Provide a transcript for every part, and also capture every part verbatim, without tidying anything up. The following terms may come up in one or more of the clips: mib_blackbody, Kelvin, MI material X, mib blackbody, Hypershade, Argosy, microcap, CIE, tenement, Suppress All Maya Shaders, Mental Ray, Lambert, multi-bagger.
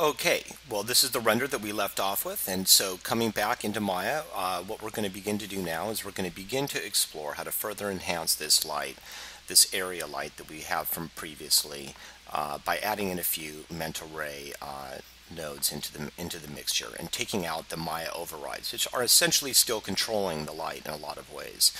Okay, well this is the render that we left off with, and so coming back into Maya, uh, what we're going to begin to do now is we're going to begin to explore how to further enhance this light, this area light that we have from previously, uh, by adding in a few mental ray uh, nodes into the, into the mixture and taking out the Maya overrides, which are essentially still controlling the light in a lot of ways.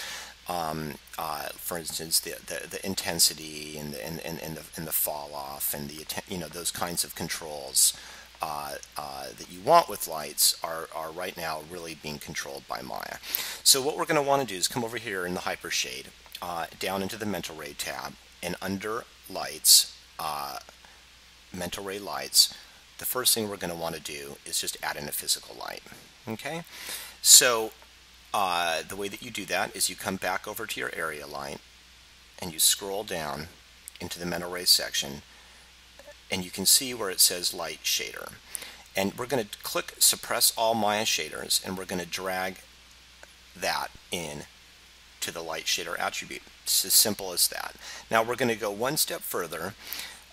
Um, uh, for instance, the, the, the intensity and the, and, and, and the, and the fall off and the, you know, those kinds of controls uh, uh, that you want with lights are, are right now really being controlled by Maya. So what we're going to want to do is come over here in the Hypershade, uh, down into the Mental Ray tab, and under Lights, uh, Mental Ray Lights, the first thing we're going to want to do is just add in a physical light. Okay? So Uh, the way that you do that is you come back over to your area light and you scroll down into the mental ray section, and you can see where it says light shader, and we're going to click suppress all Maya shaders, and we're going to drag that in to the light shader attribute. It's as simple as that. Now we're going to go one step further,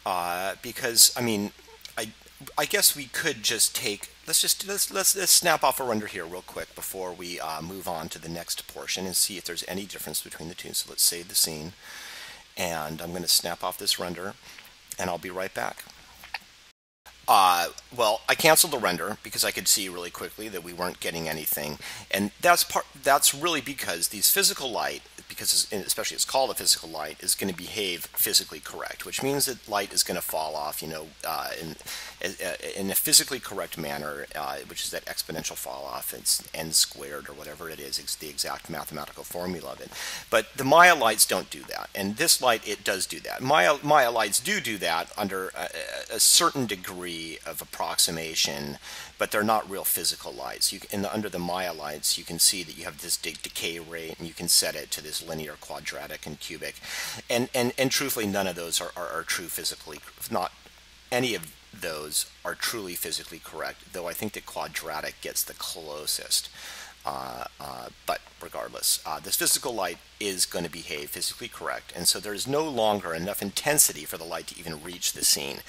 uh, because I mean I I guess we could just take, let's just, let's, let's, let's snap off a render here real quick before we uh, move on to the next portion and see if there's any difference between the two. So let's save the scene, and I'm going to snap off this render, and I'll be right back. Uh, well, I canceled the render because I could see really quickly that we weren't getting anything, and that's part, that's really because these physical light, because especially it's called a physical light, is going to behave physically correct, which means that light is going to fall off, you know, uh, in, in a physically correct manner, uh, which is that exponential fall off. It's n squared or whatever it is. It's the exact mathematical formula of it. But the Maya lights don't do that, and this light, it does do that. Maya, Maya lights do do that under a, a certain degree of approximation, but they're not real physical lights. You, in the, under the Maya lights, you can see that you have this de decay rate, and you can set it to this linear, quadratic, and cubic, and and and truthfully, none of those are, are, are true physically. Not any of those are truly physically correct, though I think that quadratic gets the closest. Uh, uh, but regardless, uh, this physical light is going to behave physically correct, and so there is no longer enough intensity for the light to even reach the scene,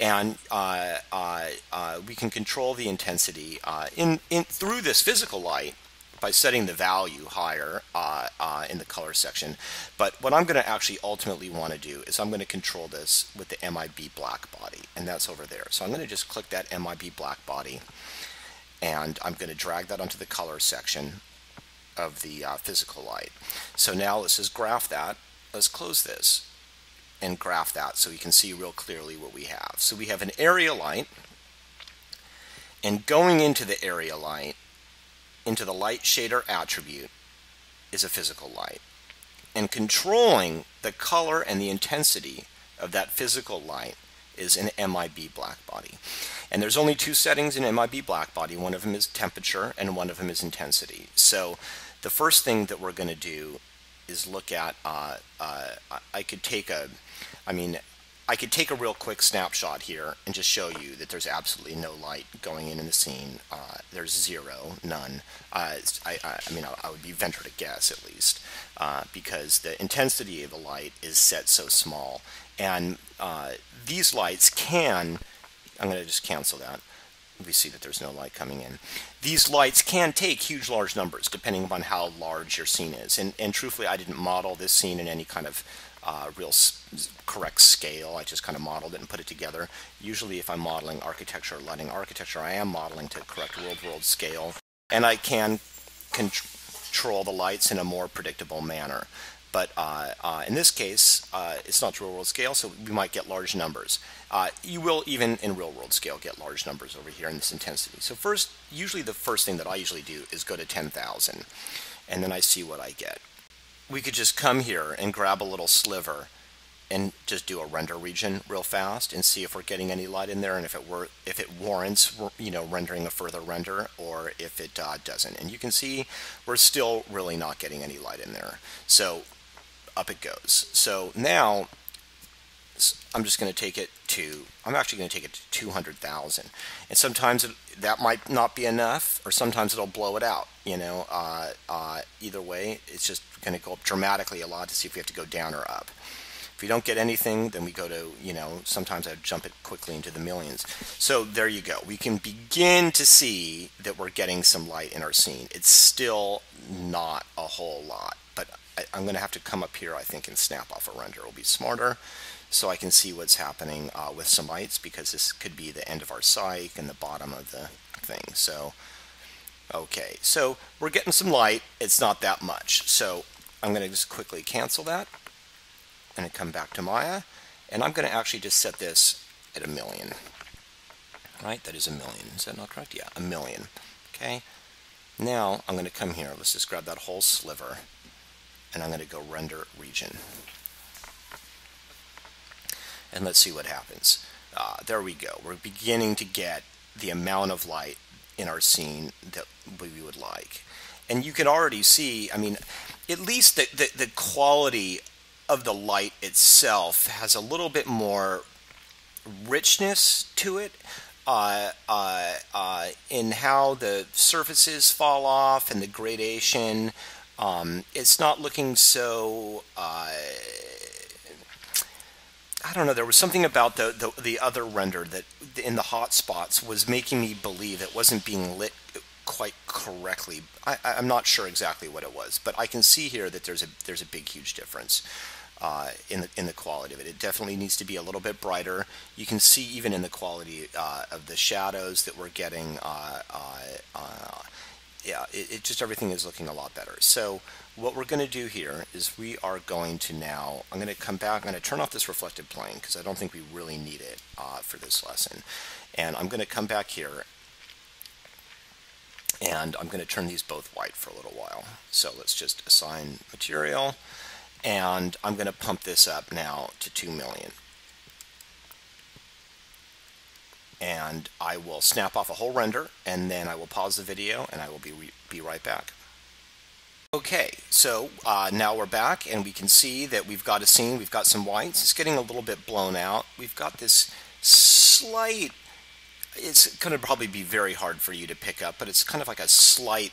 and uh, uh, uh, we can control the intensity uh, in, in through this physical light by setting the value higher uh, uh, in the color section. But what I'm going to actually ultimately want to do is I'm going to control this with the mib black body, and that's over there. So I'm going to just click that mib black body, and I'm going to drag that onto the color section of the uh, physical light. So now let's just graph that. Let's close this and graph that so we can see real clearly what we have. So we have an area light, and going into the area light, into the light shader attribute, is a physical light, and controlling the color and the intensity of that physical light is an mib blackbody. And there's only two settings in mib blackbody. One of them is temperature, and one of them is intensity. So the first thing that we're going to do is look at. Uh, uh, I could take a, I mean, I could take a real quick snapshot here and just show you that there's absolutely no light going in in the scene. Uh, there's zero, none. Uh, I, I, I mean, I, I would be venture to guess at least, uh, because the intensity of the light is set so small. And uh, these lights can, I'm going to just cancel that. We see that there's no light coming in. These lights can take huge, large numbers depending upon how large your scene is. And, and truthfully, I didn't model this scene in any kind of Uh, real s correct scale. I just kind of modeled it and put it together. Usually if I'm modeling architecture or lighting architecture, I am modeling to correct world-world scale, and I can con control the lights in a more predictable manner. But uh, uh, in this case, uh, it's not real-world scale, so we might get large numbers. Uh, you will, even in real-world scale, get large numbers over here in this intensity. So first, usually the first thing that I usually do is go to ten thousand, and then I see what I get. We could just come here and grab a little sliver and just do a render region real fast and see if we're getting any light in there, and if it were, if it warrants, you know, rendering a further render, or if it uh, doesn't. And you can see we're still really not getting any light in there. So up it goes. So now I'm just going to take it to, I'm actually going to take it to two hundred thousand. And sometimes it, that might not be enough, or sometimes it'll blow it out, you know. Uh, uh, either way, it's just going to go up dramatically a lot to see if we have to go down or up. If we don't get anything, then we go to, you know, sometimes I jump it quickly into the millions. So there you go. We can begin to see that we're getting some light in our scene. It's still not a whole lot, but I, I'm going to have to come up here, I think, and snap off a render. It'll be smarter, so I can see what's happening uh, with some lights, because this could be the end of our psych and the bottom of the thing. So, okay, so we're getting some light. It's not that much. So I'm going to just quickly cancel that. I'm going to come back to Maya, and I'm going to actually just set this at a million. Right, that is a million. Is that not correct? Yeah, a million. Okay, now I'm going to come here. Let's just grab that whole sliver, and I'm going to go render region. And let's see what happens. Uh, there we go. We're beginning to get the amount of light in our scene that we would like. And you can already see, I mean, at least the, the, the quality of the light itself has a little bit more richness to it uh, uh, uh, in how the surfaces fall off and the gradation. Um, it's not looking so... Uh, I don't know, there was something about the, the, the other render that in the hot spots was making me believe it wasn't being lit quite correctly. I, I'm not sure exactly what it was, but I can see here that there's a there's a big, huge difference uh, in, the, in the quality of it. It definitely needs to be a little bit brighter. You can see even in the quality uh, of the shadows that we're getting, uh, uh, uh, yeah, it, it just everything is looking a lot better. So what we're going to do here is we are going to now, I'm going to come back, I'm going to turn off this reflective plane because I don't think we really need it uh, for this lesson. And I'm going to come back here and I'm going to turn these both white for a little while. So let's just assign material and I'm going to pump this up now to two million. And I will snap off a whole render and then I will pause the video and I will be, re be right back. Okay, so uh, now we're back and we can see that we've got a scene, we've got some whites, it's getting a little bit blown out. We've got this slight, it's going to probably be very hard for you to pick up, but it's kind of like a slight,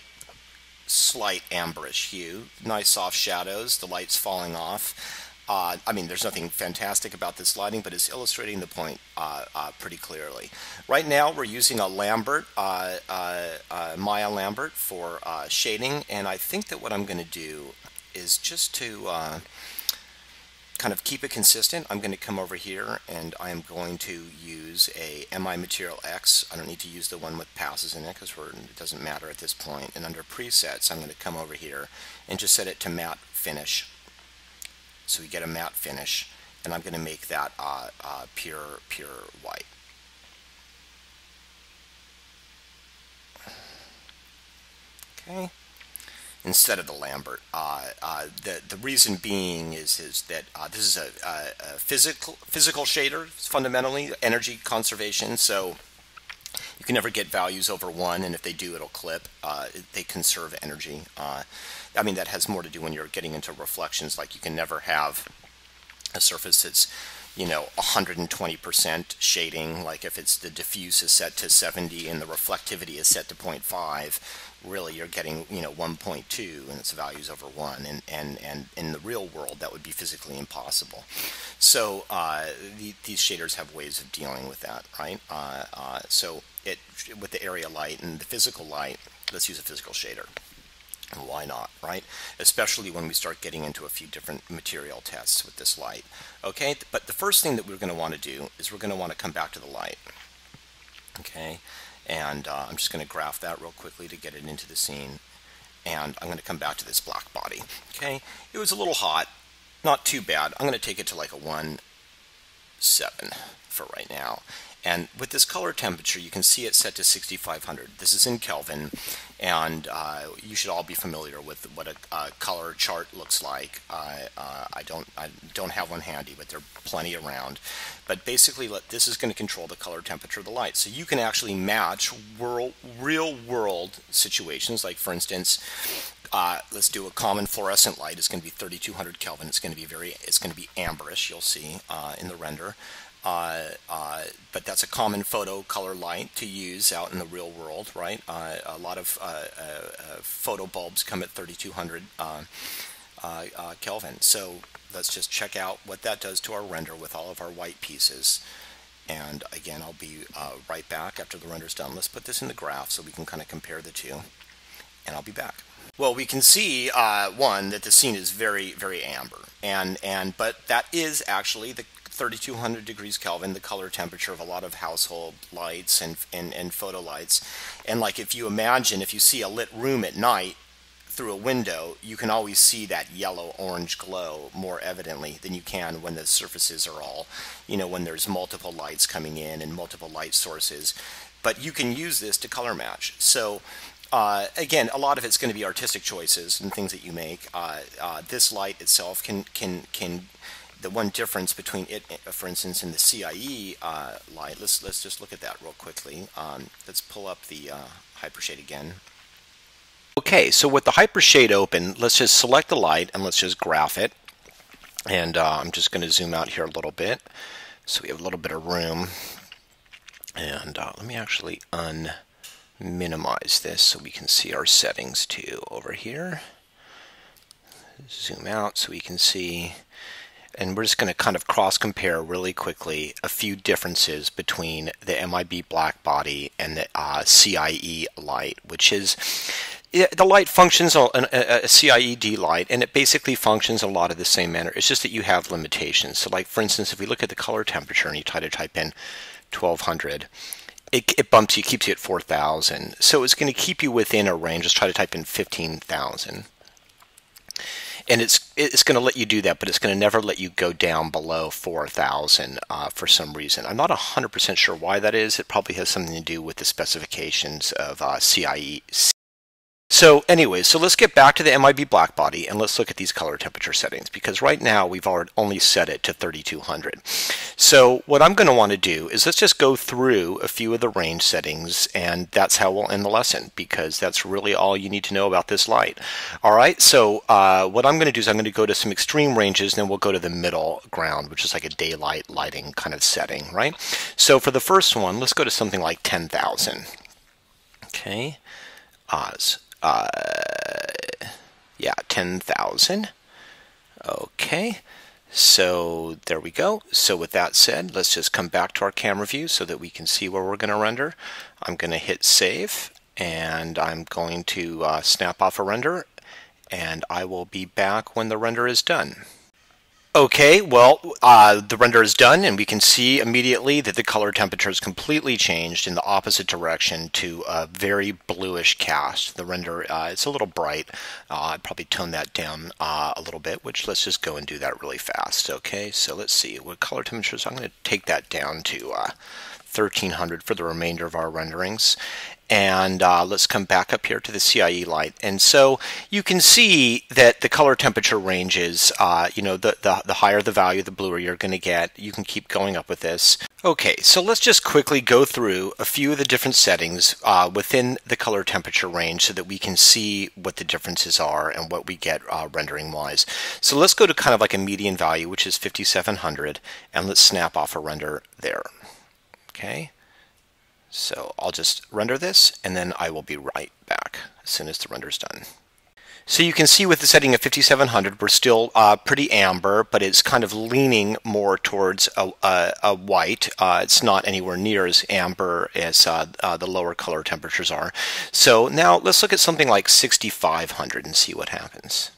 slight amberish hue. Nice soft shadows, the light's falling off. Uh, I mean, there's nothing fantastic about this lighting, but it's illustrating the point uh, uh, pretty clearly. Right now, we're using a Lambert, uh, uh, uh, Maya Lambert for uh, shading, and I think that what I'm going to do is just to uh, kind of keep it consistent. I'm going to come over here, and I am going to use a M I Material X. I don't need to use the one with passes in it, because it doesn't matter at this point. And under Presets, I'm going to come over here and just set it to Matte Finish. So we get a matte finish, and I'm going to make that uh, uh, pure, pure white. Okay. Instead of the Lambert, uh, uh, the the reason being is is that uh, this is a, a, a physical physical shader fundamentally, energy conservation. So you can never get values over one, and if they do, it'll clip. Uh, they conserve energy. Uh, I mean, that has more to do when you're getting into reflections. Like, you can never have a surface that's, you know, one hundred twenty percent shading. Like, if it's the diffuse is set to seventy and the reflectivity is set to zero point five, really you're getting, you know, one point two, and its values over one. And, and, and in the real world, that would be physically impossible. So uh, the, these shaders have ways of dealing with that, right? Uh, uh, so it with the area light and the physical light, let's use a physical shader. Why not, right? Especially when we start getting into a few different material tests with this light. Okay, but the first thing that we're going to want to do is we're going to want to come back to the light. Okay, and uh, I'm just going to graph that real quickly to get it into the scene. And I'm going to come back to this black body. Okay, it was a little hot, not too bad. I'm going to take it to like a one seven for right now. And with this color temperature, you can see it's set to sixty-five hundred. This is in Kelvin, and uh, you should all be familiar with what a, a color chart looks like. Uh, uh, I don't, I don't have one handy, but there are plenty around. But basically, let, this is going to control the color temperature of the light. So you can actually match world, real-world situations. Like, for instance, uh, let's do a common fluorescent light. It's going to be thirty-two hundred Kelvin. It's going to be very, it's going to be amberish. You'll see uh, in the render. Uh, uh, but that's a common photo color light to use out in the real world, right? Uh, a lot of uh, uh, uh, photo bulbs come at thirty-two hundred uh, uh, uh, Kelvin. So let's just check out what that does to our render with all of our white pieces. And again, I'll be uh, right back after the render's done. Let's put this in the graph so we can kind of compare the two, and I'll be back. Well, we can see, uh, one, that the scene is very, very amber, and, and but that is actually the thirty-two hundred degrees Kelvin, the color temperature of a lot of household lights and, and, and photo lights. And like if you imagine, if you see a lit room at night through a window, you can always see that yellow-orange glow more evidently than you can when the surfaces are all, you know, when there's multiple lights coming in and multiple light sources. But you can use this to color match. So Uh, again, a lot of it's going to be artistic choices and things that you make. Uh, uh, this light itself can, can, can, the one difference between it, for instance, and the C I E uh, light, let's, let's just look at that real quickly. Um, let's pull up the uh, hypershade again. Okay, so with the hypershade open, let's just select the light and let's just graph it. And uh, I'm just going to zoom out here a little bit so we have a little bit of room. And uh, let me actually un... minimize this so we can see our settings too over here. Zoom out so we can see, and we're just going to kind of cross compare really quickly a few differences between the mib blackbody and the uh, C I E light, which is it, the light functions on a, a C I E D light, and it basically functions a lot of the same manner. It's just that you have limitations. So like for instance, if we look at the color temperature and you try to type in twelve hundred, It, it bumps you, keeps you at four thousand. So it's going to keep you within a range. Just try to type in fifteen thousand. And it's it's going to let you do that, but it's going to never let you go down below four thousand uh, for some reason. I'm not one hundred percent sure why that is. It probably has something to do with the specifications of uh, C I E. So anyway, so let's get back to the mib blackbody and let's look at these color temperature settings, because right now we've already only set it to thirty-two hundred. So what I'm going to want to do is let's just go through a few of the range settings, and that's how we'll end the lesson, because that's really all you need to know about this light. All right, so uh, what I'm going to do is I'm going to go to some extreme ranges, and then we'll go to the middle ground, which is like a daylight lighting kind of setting, right? So for the first one, let's go to something like ten thousand. Okay. Uh, uh, yeah, ten thousand. Okay. So there we go. So with that said, let's just come back to our camera view so that we can see where we're going to render. I'm going to hit save, and I'm going to uh, snap off a render, and I will be back when the render is done. Okay, well, uh, the render is done, and we can see immediately that the color temperature has completely changed in the opposite direction to a very bluish cast. The render, uh, it's a little bright. Uh, I'd probably tone that down uh, a little bit, which let's just go and do that really fast. Okay, so let's see what color temperature is. I'm going to take that down to uh, thirteen hundred for the remainder of our renderings. And uh, let's come back up here to the C I E light. And so you can see that the color temperature ranges, uh, you know, the, the, the higher the value, the bluer you're going to get. You can keep going up with this. Okay, so let's just quickly go through a few of the different settings uh, within the color temperature range so that we can see what the differences are and what we get uh, rendering-wise. So let's go to kind of like a median value, which is fifty-seven hundred, and let's snap off a render there. Okay. So I'll just render this, and then I will be right back as soon as the render's done. So you can see with the setting of fifty-seven hundred, we're still uh, pretty amber, but it's kind of leaning more towards a, a, a white. Uh, it's not anywhere near as amber as uh, uh, the lower color temperatures are. So now let's look at something like sixty-five hundred and see what happens.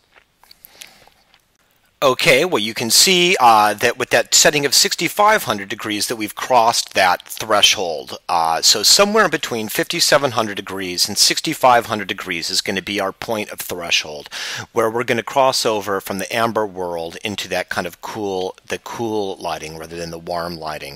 Okay, well you can see uh, that with that setting of sixty-five hundred degrees that we've crossed that threshold. Uh, so somewhere between fifty-seven hundred degrees and sixty-five hundred degrees is going to be our point of threshold, where we're going to cross over from the amber world into that kind of cool, the cool lighting rather than the warm lighting.